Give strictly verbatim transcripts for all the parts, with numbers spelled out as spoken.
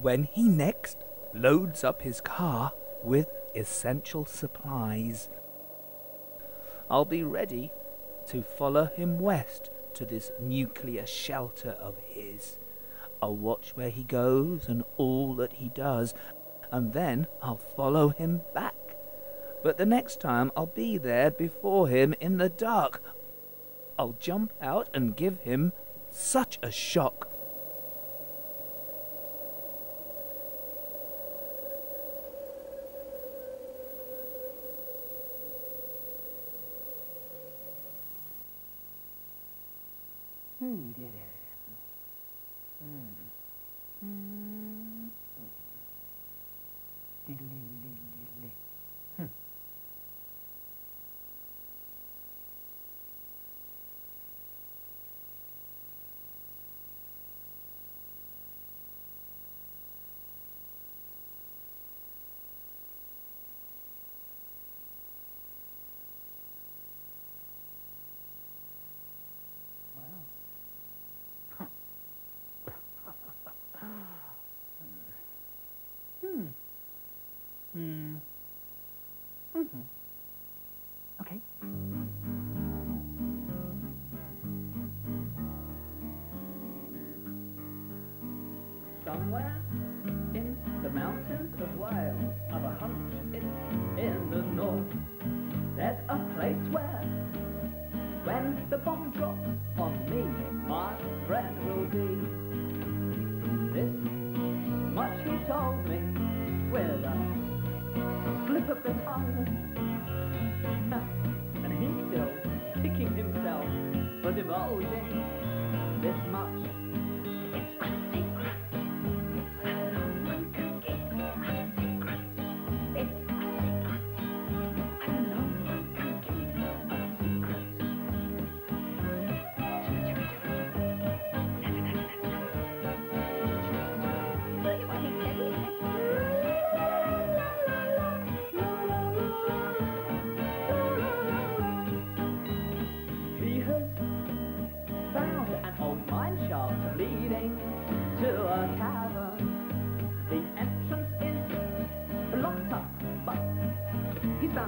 When he next loads up his car with essential supplies, I'll be ready to follow him west to this nuclear shelter of his. I'll watch where he goes and all that he does, and then I'll follow him back. But the next time I'll be there before him in the dark. I'll jump out and give him such a shock. Mm. Mm-hmm. Okay. Somewhere in the mountains of Wales, of a hunch it's in the north, there's a place where, when the bomb drops on me, my friend will be. This much he told me, with a of the tongue, and he's still kicking himself for divulging this much. It's a secret, and no one can keep a secret. It's a secret, and no one can keep a secret.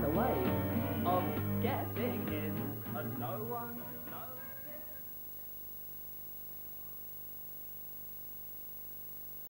Away.